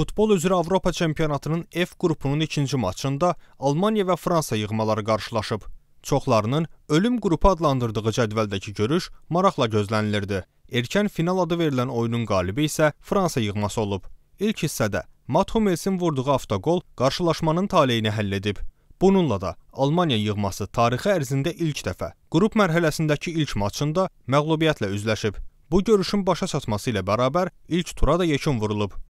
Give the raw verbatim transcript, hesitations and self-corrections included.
Futbol üzrə Avropa Çempionatının F qrupunun ikinci maçında Almaniya və Fransa yığmaları qarşılaşıb. Çoxlarının ölüm qrupu adlandırdığı cədvəldəki görüş maraqla gözlənilirdi. Erkən final adı verilən oyunun qalibi isə Fransa yığması olub. İlk hissədə Matt Hummelsin vurduğu avtoqol qarşılaşmanın taleyini həll edib. Bununla da Almaniya yığması tarixi ərzində ilk dəfə qrup mərhələsindəki ilk maçında məğlubiyyətlə üzləşib. Bu görüşün başa çatması ilə bərabər ilk tura da yekun vurulub.